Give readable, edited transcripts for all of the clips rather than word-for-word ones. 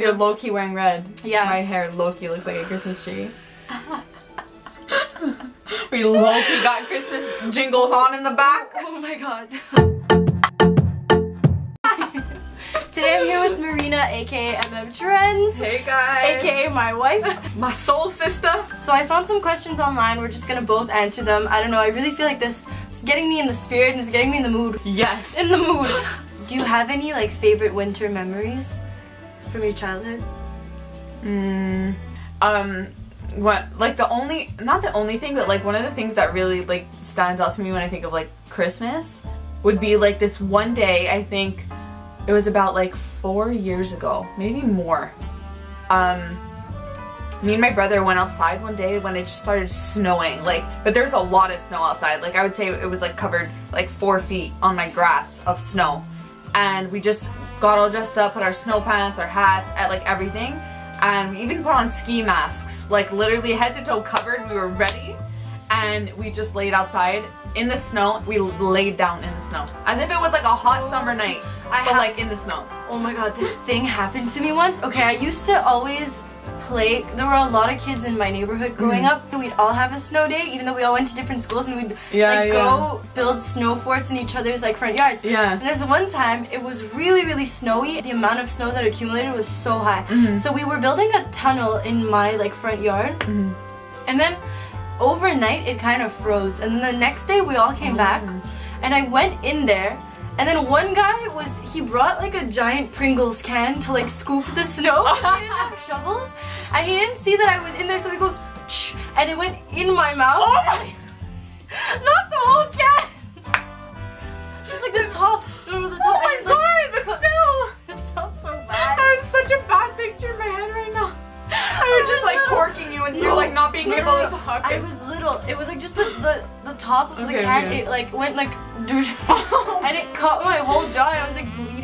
You're low-key wearing red. Yeah. My hair low-key looks like a Christmas tree. We low-key got Christmas jingles on in the back. Oh my god. Today I'm here with Marina, aka MM Trends. Hey guys. Aka my wife. My soul sister. So I found some questions online. We're just gonna both answer them. I don't know, I really feel like this is getting me in the spirit and it's getting me in the mood. Yes. In the mood. Do you have any like favorite winter memories from your childhood? One of the things that really like stands out to me when I think of like Christmas would be like this one day, I think it was about like 4 years ago, maybe more. Me and my brother went outside one day when it just started snowing, like, but there's a lot of snow outside. Like I would say it was like covered like 4 feet on my grass of snow. And we just got all dressed up, put our snow pants, our hats, like everything, and we even put on ski masks, like literally head to toe covered. We were ready, and we just laid outside in the snow. We laid down in the snow as if it was like a hot summer night, but like in the snow. Oh my god, this thing happened to me once. Okay, I used to always play. There were a lot of kids in my neighborhood growing up. We'd all have a snow day, even though we all went to different schools, and we'd go build snow forts in each other's like front yards. Yeah. And this one time, it was really, really snowy. The amount of snow that accumulated was so high. So we were building a tunnel in my like front yard, and then overnight it kind of froze. And then the next day we all came back, and I went in there. And then one guy he brought like a giant Pringles can to like scoop the snow. He didn't have shovels, and he didn't see that I was in there, so he goes, shh, and it went in my mouth. Oh my! Not the whole can! Just like the top. No, the top. Oh my god, like, still! It sounds so bad. That was such a bad picture in my head right now. I was just like corking you, and you're like not being able to talk. I was little. It was like just the top of the can. It like went like, and it caught my whole jaw, and I was like bleeding.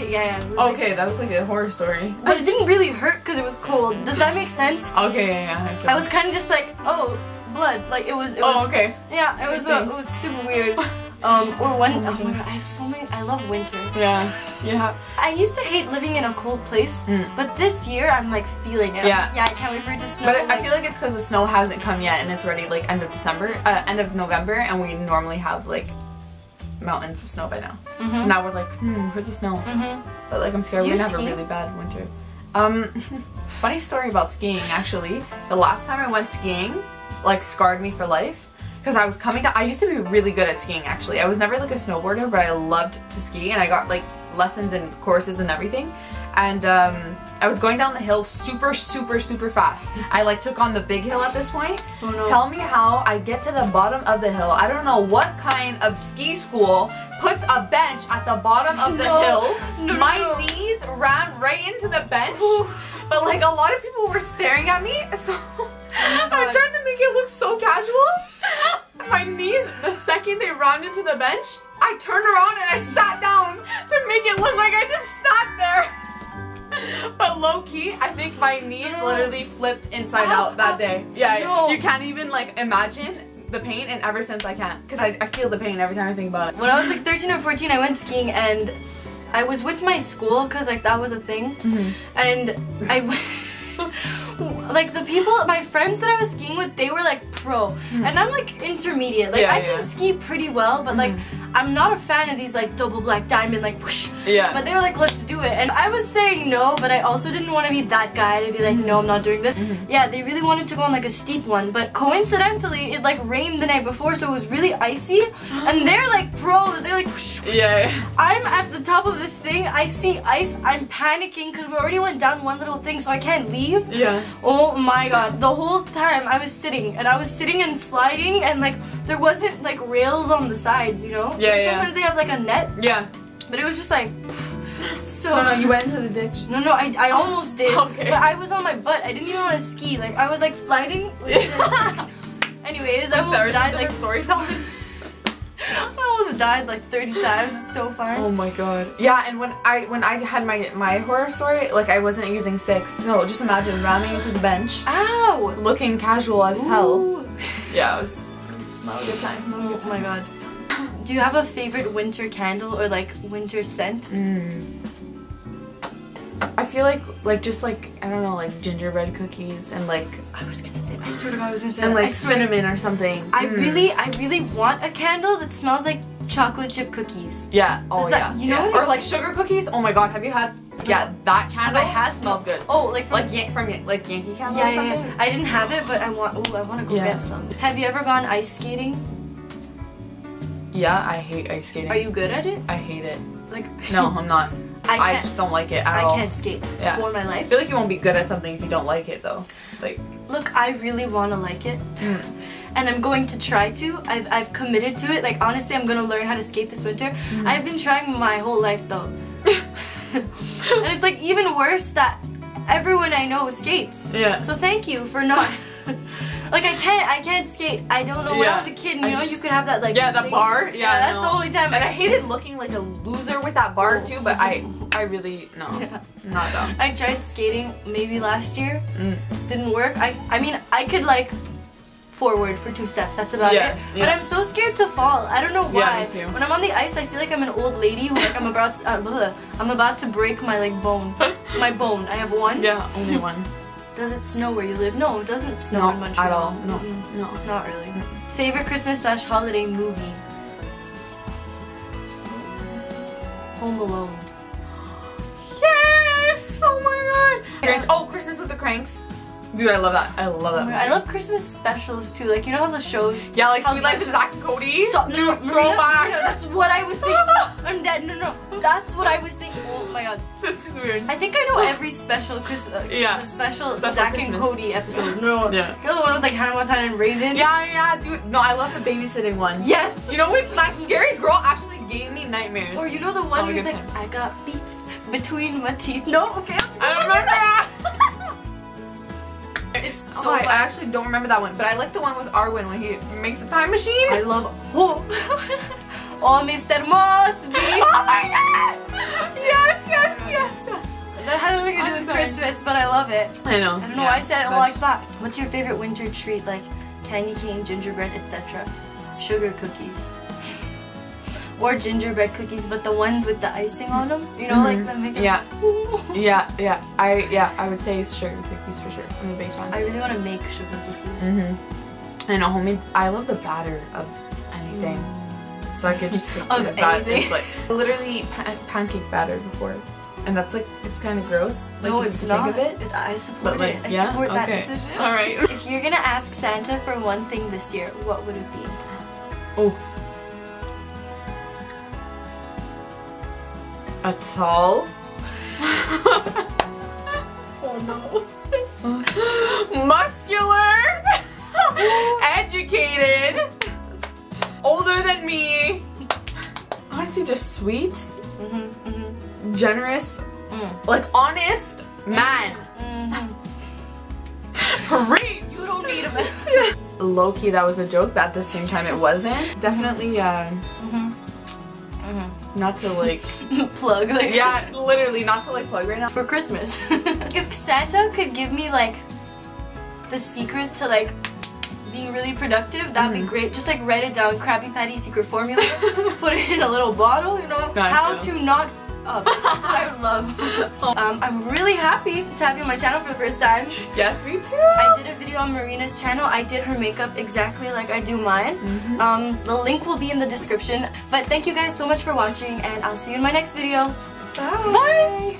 That was like a horror story. But it didn't really hurt because it was cold. Does that make sense? Okay, yeah. I was kind of just like, oh, blood. Like it was. Oh, okay. Yeah, it was super weird. Or one. Oh my god, I have so many. I love winter. Yeah. Yeah. I used to hate living in a cold place, but this year I'm like feeling it. Yeah. Like, yeah, I can't wait for it to snow. But I feel like it's because the snow hasn't come yet, and it's already like end of November, and we normally have like mountains of snow by now. So now we're like, where's the snow? But like I'm scared we're gonna have a really bad winter. Funny story about skiing actually. The last time I went skiing, like scarred me for life. Because I was coming down, I used to be really good at skiing actually. I was never like a snowboarder, but I loved to ski, and I got like lessons and courses and everything. And I was going down the hill super, super, super fast. I like took on the big hill at this point. Oh, no. Tell me how I get to the bottom of the hill. I don't know what kind of ski school puts a bench at the bottom of the hill. No. My knees ran right into the bench. Oof. But like a lot of people were staring at me, so I'm trying to make it look so casual. My knees, the second they round into the bench, I turned around and I sat down to make it look like I just sat there. But low-key, I think my knees literally flipped inside out that day. Yeah, you can't even like imagine the pain, and ever since I can't. Because I feel the pain every time I think about it. When I was like 13 or 14, I went skiing, and I was with my school because like that was a thing. And I went... like the people, my friends that I was skiing with, they were like pro, and I'm like intermediate. Like I can ski pretty well, but like I'm not a fan of these like double black diamond like whoosh. Yeah. But they were like, let's do it, and I was saying no, but I also didn't want to be that guy to be like, no, I'm not doing this. Yeah, they really wanted to go on like a steep one, but coincidentally, it like rained the night before, so it was really icy, and they're like pros. They're like whoosh, whoosh. Yeah. I'm at the top of this thing. I see ice. I'm panicking because we already went down one little thing, so I can't leave. Yeah. Oh my god. The whole time I was sitting, and sliding, and like there wasn't like rails on the sides, you know? Yeah, yeah. Sometimes they have like a net. Yeah. But it was just like so. No, you went into the ditch. No, I almost did. Okay. But I was on my butt. I didn't even want to ski. Like I was like sliding like this. Like, anyways, I almost died like storytelling. I almost died like 30 times. It's so fun. Oh my god. Yeah, and when I had my horror story, like I wasn't using sticks. No, just imagine ramming into the bench. Ow! Looking casual as hell. Yeah, it was not a good time. Oh my god. Do you have a favorite winter candle or like winter scent? I feel like just like, I don't know, like gingerbread cookies and like, I was gonna say that. I swear to God I was gonna say that. And like cinnamon or something. I really want a candle that smells like chocolate chip cookies. Yeah. Oh yeah. You know what I mean? Or like sugar cookies. Oh my God, have you had? Yeah, that candle has smells good. Oh, like from like Yankee Candle or something. Yeah. I didn't have it, but I want to go get some. Have you ever gone ice skating? Yeah, I hate ice skating. Are you good at it? I hate it. Like no, I'm not. I just don't like it at all. I can't skate for my life. I feel like you won't be good at something if you don't like it though. Like look, I really want to like it. And I'm going to try to. I've committed to it. Like honestly, I'm gonna learn how to skate this winter. I've been trying my whole life though. And it's like even worse that everyone I know skates. Yeah. So thank you for not. Like I can't skate. I don't know. When I was a kid, you know, you could have that like. Yeah, the bar. Yeah, that's the only time. And I hated looking like a loser with that bar too. But I really not though. I tried skating maybe last year. Didn't work. I mean I could like. Forward for 2 steps, that's about it. Yeah. But I'm so scared to fall. I don't know why. Yeah, me too. When I'm on the ice, I feel like I'm an old lady who like I'm about to break my like bone. My bone. I have one. Yeah, only one. Does it snow where you live? No, it doesn't snow in Montreal. At all. No, no, not really. Favorite Christmas/holiday movie? Home Alone. Yes! Oh my God. Oh, Christmas with the Cranks. Dude, I love that. I love that movie. I love Christmas specials too. Like, you know how the shows. Yeah, like Sweet Life of Zack and Cody. So, throwback. No, that's what I was thinking. I'm dead. No. That's what I was thinking. Oh my God. This is weird. I think I know every special Christmas special Zack and Cody episode. No. Yeah. You know the one with like Hannah Montana and Raven? Yeah, dude. No, I love the babysitting one. Yes. You know what? That scary girl actually gave me nightmares. Or you know the one who's like, I got beef between my teeth. No, okay. I don't remember that. It's so I actually don't remember that one, but I like the one with Arwen when he makes the time machine. I love Oh, Mr. Moss. Oh my God! Yes. That had nothing to do with Christmas, but I love it. I know. I don't know why I said it like that. What's your favorite winter treat, like candy cane, gingerbread, etc.? Sugar cookies. Or gingerbread cookies, but the ones with the icing on them, you know, like the makeup. I would say sugar cookies for sure. I'm a big fan. I really want to make sugar cookies. I know, homemade. I love the batter of anything, so I could just picture the batter. It's like literally pancake batter before, and that's like it's kind of gross. Like, no, it's not. Of it. I support but, like, it. I support that decision. All right. If you're gonna ask Santa for one thing this year, what would it be? Oh. A towel? Oh no. Muscular, educated, older than me. Honestly, just sweet, generous, like honest man. Preach! You don't need a low key, that was a joke, but at the same time, it wasn't. Definitely, not to like plug like literally not to like plug right now for Christmas. If Santa could give me like the secret to like being really productive, that'd be great. Just like write it down, Krabby Patty secret formula, put it in a little bottle, you know, how to not up. That's what I would love. I'm really happy to have you on my channel for the first time. Yes, me too. I did a video on Marina's channel. I did her makeup exactly like I do mine. The link will be in the description. But thank you guys so much for watching, and I'll see you in my next video. Bye. Bye.